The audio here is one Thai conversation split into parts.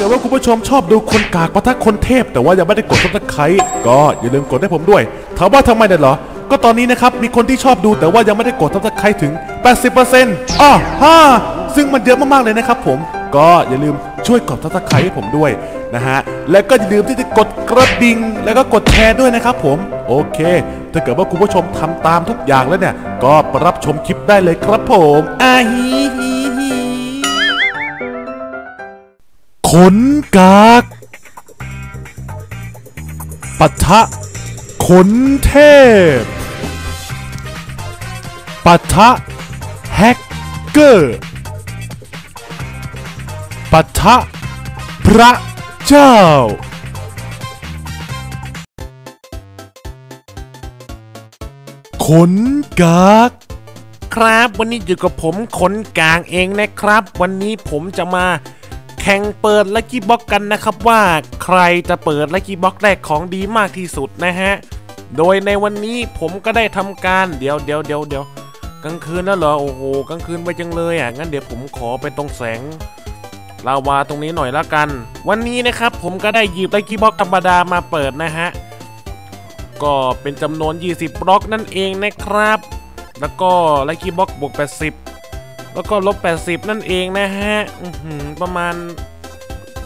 กิดว่าคุณผู้ชมชอบดูคนกากปะทะคนเทพแต่ว่ายังไม่ได้กด Subscribe ก็อย่าลืมกดให้ผมด้วยถามว่าทำไมเนี่ยเหรอก็ตอนนี้นะครับมีคนที่ชอบดูแต่ว่ายังไม่ได้กด Subscribe ถึง 80% ฮ่าซึ่งมันเยอะมากๆเลยนะครับผมก็อย่าลืมช่วยกด Subscribe ให้ผมด้วยนะฮะและก็อย่าลืมที่จะกดกระดิ่งแล้วก็กดแชร์ด้วยนะครับผมโอเคถ้าเกิดว่าคุณผู้ชมทำตามทุกอย่างแล้วเนี่ยก็ไปรับชมคลิปได้เลยครับผมคนกากปะทะคนเทพปะทะแฮกเกอร์ปะทะพระเจ้าขนกากครับวันนี้อยู่กับผมขนกากเองนะครับวันนี้ผมจะมาแข่งเปิดLucky Blockกันนะครับว่าใครจะเปิดLucky Blockแรกของดีมากที่สุดนะฮะโดยในวันนี้ผมก็ได้ทำการเดี๋ยวกลางคืนแล้วเหรอโอ้โหกลางคืนไปจังเลยอ่ะงั้นเดี๋ยวผมขอไปตรงแสงลาวาตรงนี้หน่อยละกันวันนี้นะครับผมก็ได้หยิบLucky Blockธรรมดามาเปิดนะฮะก็เป็นจำนวน20บล็อกนั่นเองนะครับแล้วก็Lucky Blockบวก80แล้วก็ลบ80นั่นเองนะฮะประมาณ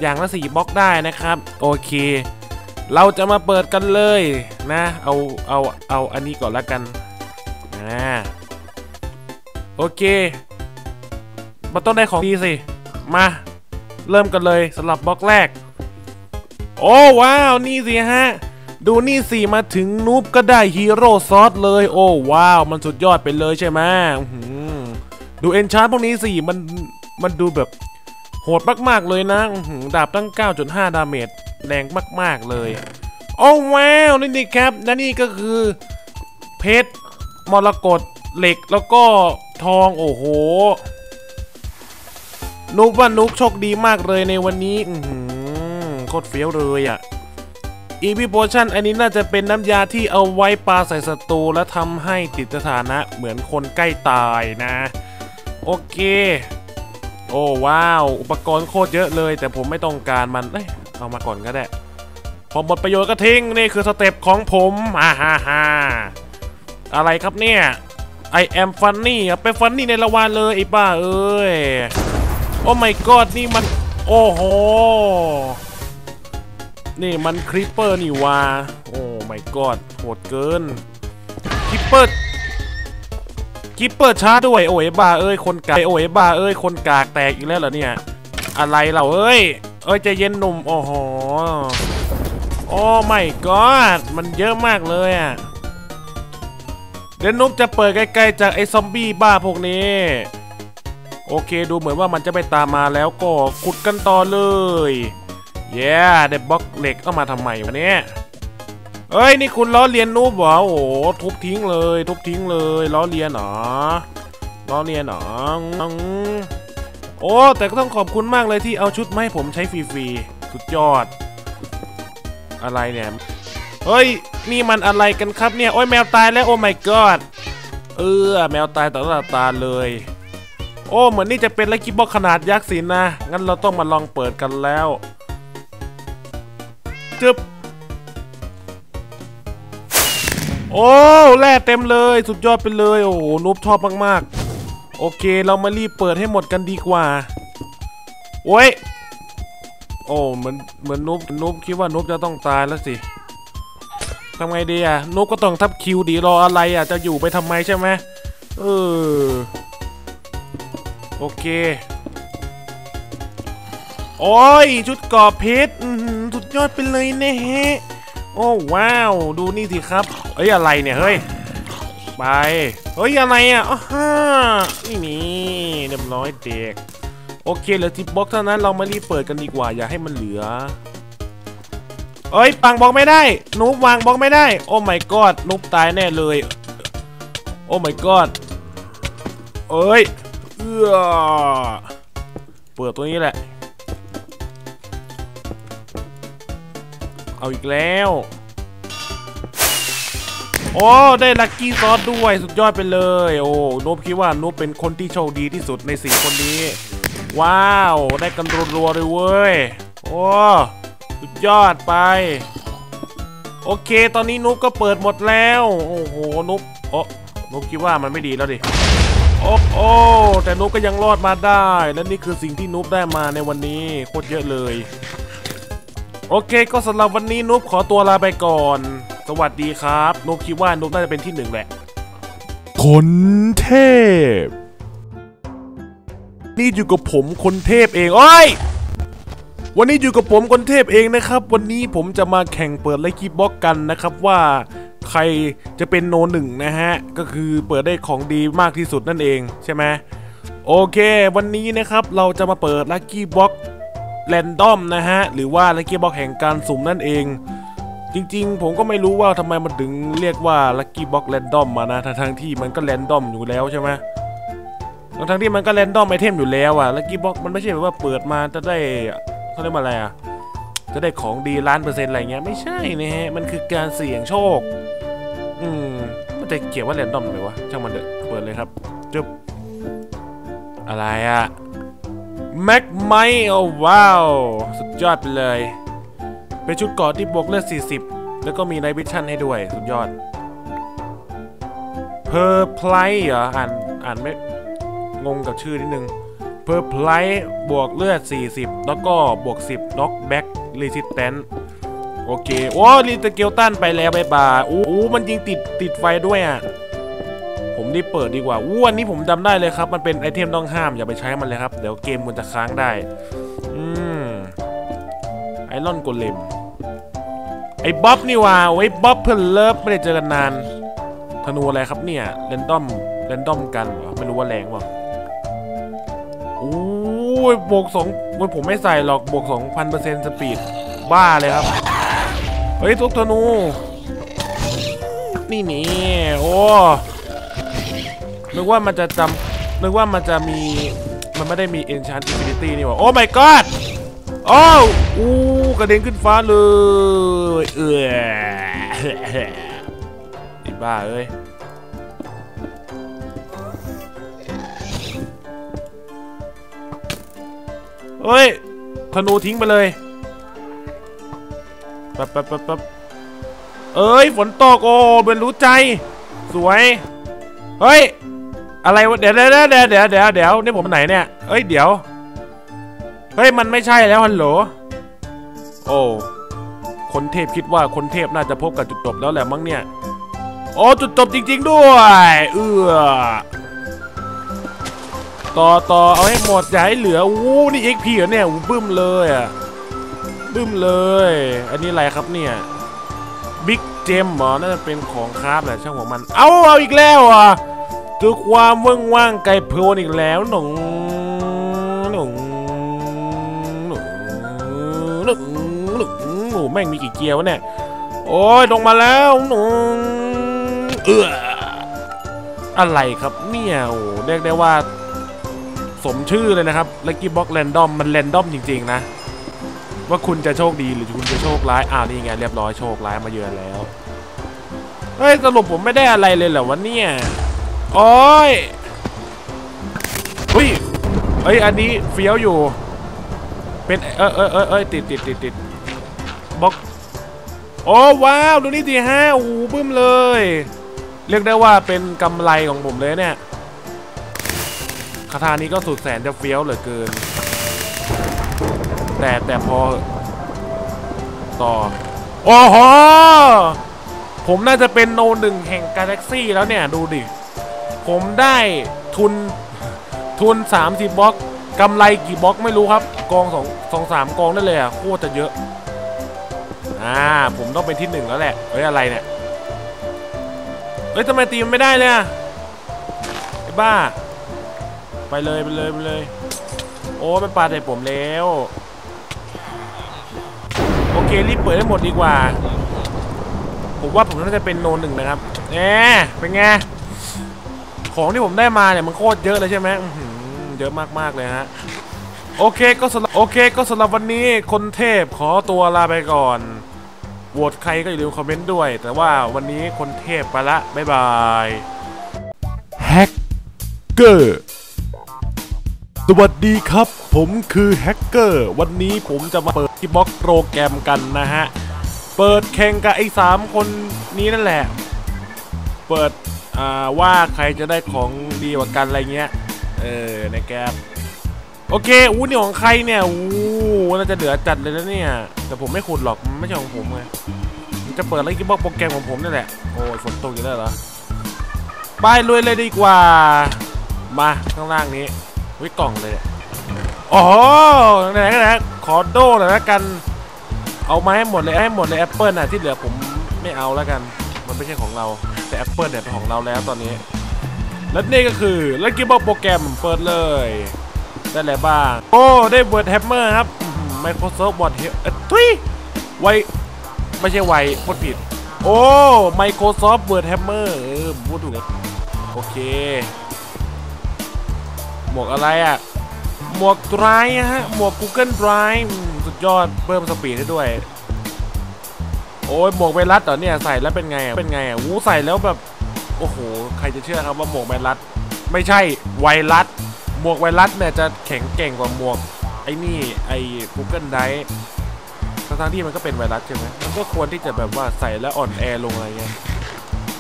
อย่างละ4บล็อกได้นะครับโอเคเราจะมาเปิดกันเลยนะเอาอันนี้ก่อนละกันโอเคมาต้นได้ของดีสิมาเริ่มกันเลยสำหรับบล็อกแรกโอ้ว้าวนี่สิฮะดูนี่สิมาถึงนูบก็ได้ฮีโร่ซอสเลยโอ้ว้าวมันสุดยอดไปเลยใช่ไหมดูเอนชาร์ตพวกนี้สิมันดูแบบโหดมากๆเลยนะดาบตั้ง 9.5 ดาเมจแรงมากๆเลยโอ้ว้าวนี่ครับและนี่ก็คือเพชรมรกตเหล็กแล้วก็ทองโอ้โหนูบว่านูบโชคดีมากเลยในวันนี้โคตรเฟี้ยวเลยอ่ะอีวีโพชั่นอันนี้น่าจะเป็นน้ำยาที่เอาไว้ปาใส่ศัตรูและทำให้ติดสถานะเหมือนคนใกล้ตายนะโอเคโอ้ว้าวอุปกรณ์โคตรเยอะเลยแต่ผมไม่ต้องการมันเอามาก่อนก็ได้พอหมดประโยชน์ก็ทิ้งนี่คือสเต็ปของผมฮ่าอะไรครับเนี่ย I am funny ไปฟันนี่ในละวันเลยไอ้บ้าเอ้ยโอ้ my god นี่มันโอ้โหนี่มันคริปเปอร์นี่วะโอ้ my god โหดเกินคริปเปอร์ช้าด้วยโอ้ยบ้าเอ้ยคนกากโอ้ยบ้าเอ้ยคนกากแตกอีกแล้วเหรอเนี่ยอะไรเราเอ้ยใจเย็นหนุ่มโอ้โหโอ้ my god มันเยอะมากเลยอ่ะเดี๋ยวนุ๊กจะเปิดไกลๆจากไอ้ซอมบี้บ้าพวกนี้โอเคดูเหมือนว่ามันจะไปตามมาแล้วก็ขุดกันต่อเลยแย่เด็บบล็อกเหล็กเข้ามาทำไมวะเนี่ยเอ้ยนี่คุณล้อเลียนนูบวะโอ้ทุบทิ้งเลยล้อเลียนหรอโอ้แต่ก็ต้องขอบคุณมากเลยที่เอาชุดมาให้ผมใช้ฟรีๆสุดยอดอะไรเนี่ยเฮ้ยนี่มันอะไรกันครับเนี่ยโอ้ยแมวตายแล้วโอ้ my god แมวตายต่อหน้าตาเลยโอ้เหมือนนี่จะเป็นLucky Blockขนาดยักษ์สินะงั้นเราต้องมาลองเปิดกันแล้วจึ๊บโอ้แร่เต็มเลยสุดยอดไปเลยโอ้โหนุ๊บชอบมากๆโอเคเรามารีบเปิดให้หมดกันดีกว่าโอ้ยโอ้เหมือนนุ๊บคิดว่านุ๊บจะต้องตายแล้วสิทำไงดีอ่ะนุ๊บก็ต้องทับคิวดีรออะไรอ่ะจะอยู่ไปทำไมใช่ไหมโอเคโอ้ยชุดกอบเพชรสุดยอดไปเลยนะฮะโอ้ว้าวดูนี่สิครับเอ้ยอะไรเนี่ยเฮ้ยไปเฮ้ยอะไรอ่ะนี่เรียบร้อยเด็กโอเคเหลือ10บล็อกเท่านั้นเรามารีบเปิดกันดีกว่าอย่าให้มันเหลือเอ้ยปังบล็อกไม่ได้นุ๊บวางบล็อกไม่ได้โอ้ my god นุ๊บตายแน่เลยโอ้ my god เอ้ยเปิดตัวนี้แหละเอาอีกแล้วโอ้ได้ลัคกี้ซอสด้วยสุดยอดไปเลยโอ้นุ๊บคิดว่านุ๊บเป็นคนที่โชคดีที่สุดใน4คนนี้ว้าวได้กันรัวๆเลยเว้ย โอ้สุดยอดไปโอเคตอนนี้นุ๊กก็เปิดหมดแล้วโอ้โหนุ๊กนุ๊กคิดว่ามันไม่ดีแล้วดิโอ้แต่นุ๊กก็ยังรอดมาได้และนี่คือสิ่งที่นุ๊กได้มาในวันนี้โคตรเยอะเลยโอเคก็สำหรับวันนี้นุ๊กขอตัวลาไปก่อนสวัสดีครับนุ๊กคิดว่านุ๊กน่าจะเป็นที่หนึ่งแหละคนเทพนี่อยู่กับผมคนเทพเองโอ้ยวันนี้อยู่กับผมคนเทพเองนะครับวันนี้ผมจะมาแข่งเปิดLucky Blockกันนะครับว่าใครจะเป็นโนหนึ่งนะฮะก็คือเปิดได้ของดีมากที่สุดนั่นเองใช่ไหมโอเควันนี้นะครับเราจะมาเปิดLucky Blockแรนดอมนะฮะหรือว่าLucky Blockแห่งการสุ่มนั่นเองจริงๆผมก็ไม่รู้ว่าทำไมมันถึงเรียกว่าLucky Blockแรนดอมมานะทั้งที่มันก็แรนดอมอยู่แล้วใช่ไหมทั้งที่มันก็แรนดอมไอเทมอยู่แล้วอะLucky Blockมันไม่ใช่แบบว่าเปิดมาจะได้เขาเรียกว่าอะไรอ่ะจะได้ของดี100%อะไรเงี้ยไม่ใช่นะฮะมันคือการเสี่ยงโชคมันจะเกี่ยวว่าแรนดอมไหมวะช่างมันเถอะเปิดเลยครับจุ๊บอะไรอ่ะแม็กไมค์โอ้ว้าวสุดยอดไปเลยเป็นชุดเกราะที่บวกเลือด40แล้วก็มีไนท์วิชั่นให้ด้วยสุดยอดเพอร์ไพลเหรออ่านไม่งงกับชื่อนิดนึงเพอร์ไพลบวกเลือด40แล้วก็บวก10น็อกแบ็กรีสิสแตนโอเคโอ้รีตะเกียวต้านไปแล้วบายบายโอ้มันยิงติดไฟด้วยอ่ะผมรีบเปิดดีกว่าอู้อันนี้ผมจำได้เลยครับมันเป็นไอเทมต้องห้ามอย่าไปใช้มันเลยครับเดี๋ยวเกมมันจะค้างได้ไอรอนโกเลมไอบ๊อบนี่ว่าไอบ๊อบเพิ่นเลิฟไม่ได้เจอกันนานธนูอะไรครับเนี่ยเรนดอมกันวะไม่รู้ว่าแรงวะโอ้ยบวก2ผมไม่ใส่หรอกบวก 2,000% สปีดบ้าเลยครับเฮ้ยทุกธนูนี่โอ้นึกว่ามันจะมีมันไม่ได้มี Enchant Ability นี่หว่าโอ้ my god โอ้กระเด็นขึ้นฟ้าเลยไอ้บ้าเอ้ยเฮ้ยธนูทิ้งไปเลยปั๊บเอ้ยฝนตกโอ้เป็นรู้ใจสวยเฮ้ยอะไรวะเดี๋ยวนี่ผมไหนเนี่ยเอ้ยเดี๋ยวเฮ้ยมันไม่ใช่แล้วฮัลโหลโอ้คนเทพคิดว่าคนเทพน่าจะพบกับจุดจบแล้วแหละมั้งเนี่ยโอ้จุดจบจริงๆด้วยต่อเอาให้หมดอย่าให้เหลืออู้นี่ XP เหรอเนี่ยบึ้มเลยอ่ะบึ้มเลยอันนี้อะไรครับเนี่ยบิ๊กเจมหรอน่าจะเป็นของคราฟแหละช่างหัวมันเอาอีกแล้วอ่ะตัวความว่างๆไกลโพลนอีกแล้วหนูแม่งมีกี่เกียร์วะเนี่ยโอ้ยลงมาแล้วหนูอะไรครับเนี่ยโอ้เรียกได้ว่าสมชื่อเลยนะครับLucky Blockแรนดอมมันแรนดอมจริงๆนะว่าคุณจะโชคดีหรือคุณจะโชคร้ายนี่ไงเรียบร้อยโชคร้ายมาเยือนแล้วเฮ้ยสรุปผมไม่ได้อะไรเลยเหรอวะเนี่ยโอ้ยเฮ้ยอันนี้เฟี้ยวอยู่เป็นติดบล็อกโอ้ว้าวดูนี่สิฮะโอ้บึ้มเลยเรียกได้ว่าเป็นกำไรของผมเลยเนี่ยคาถานี้ก็สุดแสนจะเฟี้ยวเหลือเกินแต่พอต่อโอ้โหผมน่าจะเป็นโนหนึ่งแห่งกาแล็กซี่แล้วเนี่ยดูดิผมได้ทุน30บล็อกกำไรกี่บล็อกไม่รู้ครับกอง2-3 กองได้เลยอ่ะโคตรจะเยอะผมต้องเป็นที่หนึ่งแล้วแหละเฮ้ยอะไรเนี่ยเฮ้ยทำไมตีมันไม่ได้เลยอ่ะไอ้บ้าไปเลยโอ้มันปาใส่ผมแล้วโอเครีบเปิดให้หมดดีกว่าผมว่าผมน่าจะเป็นโนหนึ่งนะครับเป็นไงของที่ผมได้มาเนี่ยมันโคตรเยอะเลยใช่ไหมเยอะมากๆเลยฮะโอเคก็สำหรับวันนี้คนเทพขอตัวลาไปก่อนโหวตใครก็อย่าลืมคอมเมนต์ด้วยแต่ว่าวันนี้คนเทพไปละบ๊ายบายแฮกเกอร์ สวัสดีครับผมคือแฮกเกอร์วันนี้ผมจะมาเปิดLucky Blockโปรแกรมกันนะฮะเปิดแข่งกับไอ้3คนนี้นั่นแหละเปิดว่าใครจะได้ของดีกว่ากันอะไรเงี้ยนะครับโอเคอู้นี่ของใครเนี่ยอู้น่าจะเหลือจัดเลยนะเนี่ยแต่ผมไม่ขุดหรอกไม่ใช่ของผมไงจะเปิดLucky Blockโปรแกรมของผมนั่นแหละโอ้ยฝนตกอยู่แล้วเหรอไปลุยเลยดีกว่ามาข้างล่างนี้วิกล่องเลยอ๋อไหนขอโดหน่อยละกันเอามาให้หมดเลยแอปเปิลน่ะที่เหลือผมไม่เอาแล้วกันมันไม่ใช่ของเราแต่แอปเปิลเนี่ยเป็นของเราแล้วตอนนี้และนี่ก็คือLucky Blockโปรแกรมเปิดเลยได้อะไรบ้างโอ้ได้เวิร์ดแฮมเมอร์ครับไมโครซอฟท์บอร์ดเฮลทุยไวไม่ใช่ไวพูดผิดโอ้ไมโครซอฟท์เวิร์ดแฮมเมอร์พูดถูกโอเคหมวกอะไรอ่ะหมวกไดรฟ์ฮะหมวก Google Drive สุดยอดเพิ่มสปีดได้ด้วยโอ้ยหมวกไวรัสเหรอเนี่ยใส่แล้วเป็นไงวูใส่แล้วแบบโอ้โหใครจะเชื่อครับว่าหมวกไวรัสไม่ใช่ไวรัสหมวกไวรัสเนี่ยจะแข็งเก่งกว่าหมวกไอ้นี่ไอ้ Google Drive ทั้งที่มันก็เป็นไวรัสใช่ไหมมันก็ควรที่จะแบบว่าใส่แล้วอ่อนแอลงอะไรเงี้ย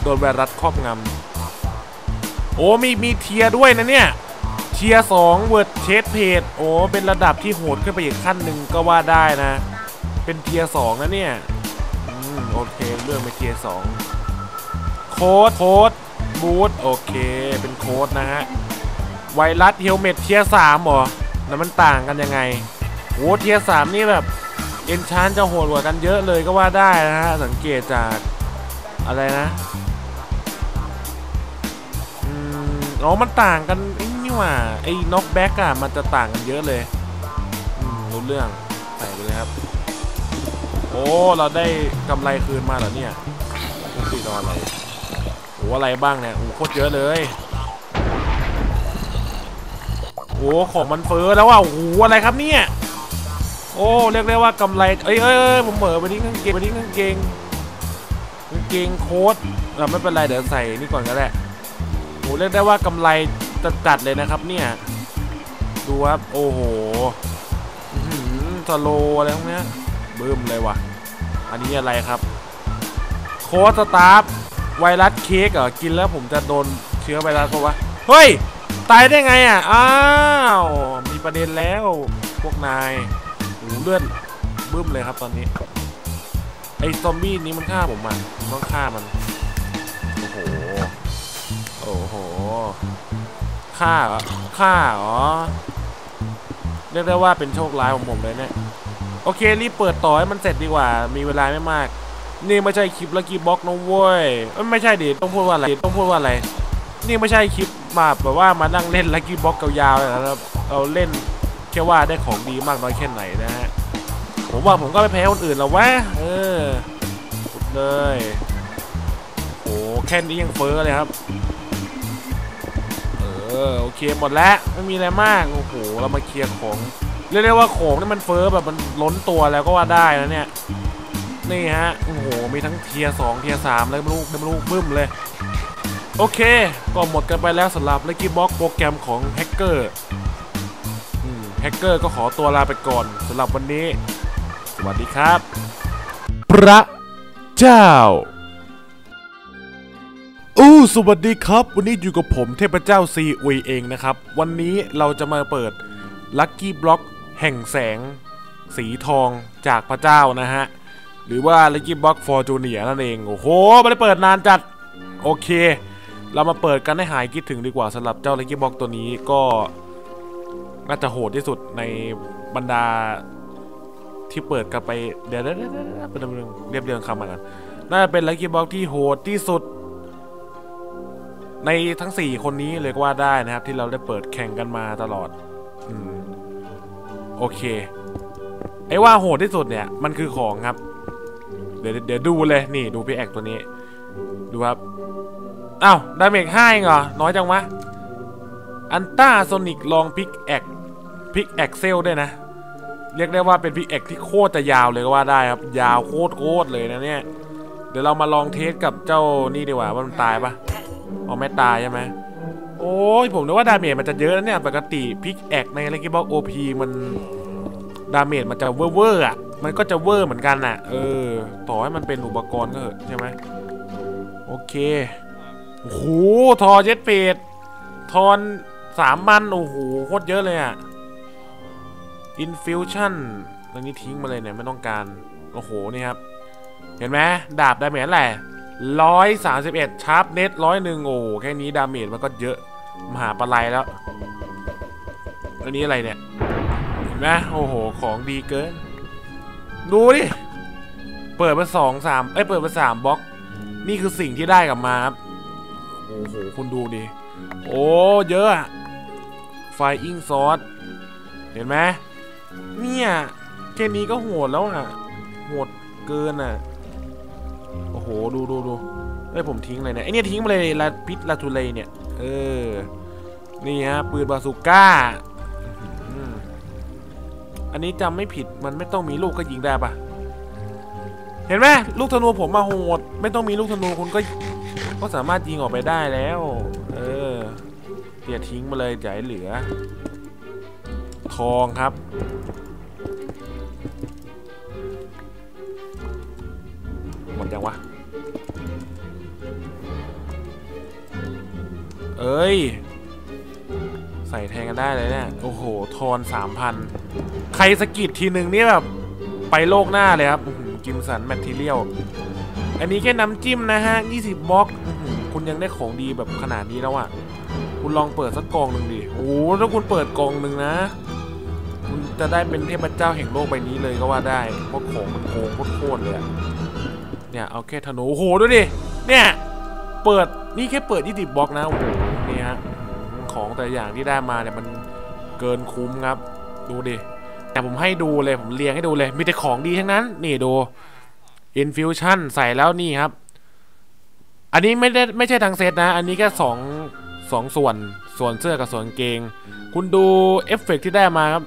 โดนไวรัสครอบงำโอ้มีเทียด้วยนะเนี่ยเทียร์2 Word Chase Page โอ้เป็นระดับที่โหดขึ้นไปอีกขั้นหนึ่งก็ว่าได้นะเป็นเทียร์2นะเนี่ยโอเคเรื่องไปเทียร์2โค้ดบูทโอเคเป็นโค้ดนะฮะไวรัสเฮลเมตเทียร์3หรอแล้วมันต่างกันยังไงโอ้เทียร์3นี่แบบเอนชานจะโหดกว่ากันเยอะเลยก็ว่าได้นะฮะสังเกตจากอะไรนะอ๋อมันต่างกันไอ้น็อกแบ็กอะมันจะต่างกันเยอะเลยรู้เรื่องใส่ไปเลยครับโอ้เราได้กำไรคืนมาเหรอเนี่ย4 ดอลลาร์อะไรโอ้อะไรบ้างเนี่ยโอ้โคตรเยอะเลยโอ้ของมันเฟ้อแล้วว่ะโอ้อะไรครับเนี่ยโอ้เรียกได้ว่ากำไรเอ้ยผมเปิดไปที่กางเกงโค้ดไม่เป็นไรเดี๋ยวใส่นี่ก่อนก็ได้โอ้เรียกได้ว่ากำไรจัดเลยนะครับเนี่ยดูครับโอ้โหสโลอะไรพวกนี้บึ้มเลยว่ะอันนี้อะไรครับโค้ดสตาร์ฟไวรัสเค้กเหรอกินแล้วผมจะโดนเชื้อไวรัสปะวะเฮ้ยตายได้ไงอ่ะอ้าวมีประเด็นแล้วพวกนายหูเลื่อนบึ้มเลยครับตอนนี้ไอ้ซอมบี้นี้มันฆ่าผมมาต้องฆ่ามันโอ้โหฆ่าเหรอเรียกได้ว่าเป็นโชคร้ายของผมเลยเนี่ยโอเครีบเปิดต่อให้มันเสร็จดีกว่ามีเวลาไม่มากนี่ไม่ใช่คลิปLucky Blockน้องเว้ยไม่ใช่ดิต้องพูดว่าอะไรนี่ไม่ใช่คลิปมาแบบว่ามานั่งเล่นLucky Blockยาวๆนะครับเราเล่นแค่ว่าได้ของดีมากน้อยแค่ไหนนะฮะผมว่าผมก็ไม่แพ้คนอื่นหรอกวะสุดเลยโอ้แค่นี้ยังเฟ้อเลยครับโอเคหมดแล้วไม่มีอะไรมากโอ้โหเรามาเคลียร์ของเรียกได้ว่าของนี่มันเฟ้อแบบมันล้นตัวแล้วก็ว่าได้นะเนี่ยนี่ฮะโอ้โหมีทั้งเทียร์2เทียร์3เลยไม่รู้บึ้มเลยโอเคก็หมดกันไปแล้วสำหรับLucky Blockโปรแกรมของแฮกเกอร์ก็ขอตัวลาไปก่อนสำหรับวันนี้สวัสดีครับพระเจ้าสวัสดีครับวันนี้อยู่กับผมเทพเจ้าซีอุยเองนะครับวันนี้เราจะมาเปิดLucky Blockแห่งแสงสีทองจากพระเจ้านะฮะหรือว่าLucky Block for Juniorนั่นเองโอ้โหไม่ได้เปิดนานจัดโอเคเรามาเปิดกันให้หายคิดถึงดีกว่าสำหรับเจ้าLucky Blockตัวนี้ก็น่าจะโหดที่สุดในบรรดาที่เปิดกันไปเดี๋ยวเป็นเรียบเรียงคำกันน่าจะเป็นLucky Blockที่โหดที่สุดในทั้ง4คนนี้เลยก็ว่าได้นะครับที่เราได้เปิดแข่งกันมาตลอดโอเคไอ้ว่าโหดที่สุดเนี่ยมันคือของครับเดี๋ยวดูเลยนี่ดูพี่แอกตัวนี้ดูครับอ้าวดาเมจ5เองเหรอน้อยจังวะอันต้าโซนิกลองพิกแอกเซลด้วยนะเรียกได้ว่าเป็นพิกแอกที่โคตรจะยาวเลยก็ว่าได้ครับยาวโคตรเลยนะเนี่ยเดี๋ยวเรามาลองเทสกับเจ้านี่ดีกว่าว่ามันตายปะอ๋อไม่ตายใช่ไหมโอ โอ้ยผมนึกว่าดาเมจมันจะเยอะนะเนี่ยปกติพิกแอกในLucky Block OPมันดาเมจมันจะเวอร์อ่ะมันก็จะเวอร์เหมือนกันน่ะต่อให้มันเป็นอุปกรณ์ก็เหอะใช่ไหมโอเคโอ้โหทอเย็ดเพดทอน3 มันโอ้โหโคตรเยอะเลยอ่ะอินฟิวชั่นตรงนี้ทิ้งมาเลยเนี่ยไม่ต้องการโอ้โหนี่ครับเห็นไหมดาบดาเมจอะไร131ชาร์ปเน็ต101โอ้แค่นี้ดาเมจมันก็เยอะมหาปลายแล้วอันนี้อะไรเนี่ยเห็นไหมโอ้โหของดีเกินดูดิเปิดมา2-3เปิดมา3บล็อกนี่คือสิ่งที่ได้กลับมาครับโอ้โหคุณดูดิโอ้เยอะไฟอิงซอสเห็นไหมเนี่ยแค่นี้ก็โหดแล้วอ่ะโหดเกินอ่ะโอ้โหดูเฮ้ยผมทิ้งเลยเนี่ยไอเนี่ยทิ้งมาเลยลาพิษลาทุเลเนี่ยนี่ฮะปืนบาซูก้าอันนี้จำไม่ผิดมันไม่ต้องมีลูกก็ยิงได้ปะเห็นไหมลูกธนูผมมาโหดไม่ต้องมีลูกธนูคุณก็สามารถยิงออกไปได้แล้วเดี๋ยวทิ้งมาเลยอย่าให้เหลือทองครับหมดยังวะใส่แทงกันได้เลยเนี่ยโอ้โหทอน 3,000 ใครสกิดทีหนึ่งนี่แบบไปโลกหน้าเลยครับจิมสันแมททีเรียลอันนี้แค่น้ำจิ้มนะฮะ20บล็อกคุณยังได้ของดีแบบขนาดนี้แล้วอ่ะคุณลองเปิดสักกองหนึ่งดิโอ้ถ้าคุณเปิดกองหนึ่งนะคุณจะได้เป็นเทพเจ้าแห่งโลกใบนี้เลยก็ว่าได้เพราะของมันโกงโคตรเลยเนี่ยเอาแค่ธนูโหดูดิเนี่ยเปิดนี่แค่เปิด20บล็อกนะโอ้โหนี่ฮะของแต่อย่างที่ได้มาเนี่ยมันเกินคุ้มครับดูดิแต่ผมให้ดูเลยผมเรียงให้ดูเลยมีแต่ของดีทั้งนั้นนี่ดูอินฟิวชั่นใส่แล้วนี่ครับอันนี้ไม่ใช่ทางเซตนะอันนี้แค่สองส่วนเสื้อกับส่วนเกงคุณดูเอฟเฟกต์ที่ได้มาครับ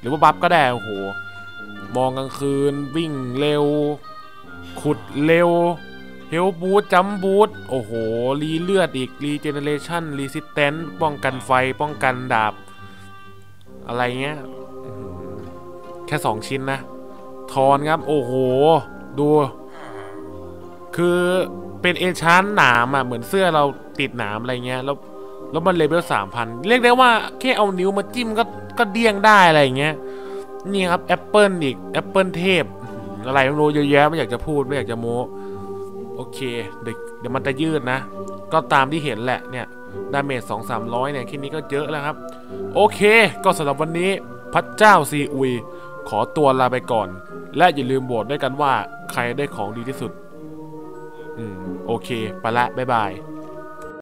หรือว่าบัฟก็ได้โอ้โหมองกลางคืนวิ่งเร็วขุดเร็วเฮลบูทจัมบูทโอ้โหรีเลือดอีกรีเจเนเรชั่นรีสิสแตนซ์ป้องกันไฟป้องกันดาบอะไรเงี้ยแค่2ชิ้นนะทอนครับโอ้โหดูคือเป็นเอชานหนามอ่ะเหมือนเสื้อเราติดหนามอะไรเงี้ยแล้วมันเลเวล 3,000 เรียกได้ว่าแค่เอานิ้วมาจิ้มก็เดี้ยงได้อะไรเงี้ยนี่ครับแอปเปิลอีกแอปเปิลเทพอะไรไม่รู้เยอะแยะไม่อยากจะพูดไม่อยากจะโม้โอเคเดี๋ยวมันจะยืดนะก็ตามที่เห็นแหละเนี่ยดาเมจ 200-300เนี่ยแค่นี้ก็เยอะแล้วครับโอเคก็สำหรับวันนี้พระเจ้าซีอุยขอตัวลาไปก่อนและอย่าลืมโหวตด้วยกันว่าใครได้ของดีที่สุดโอเคไปละบ๊ายบาย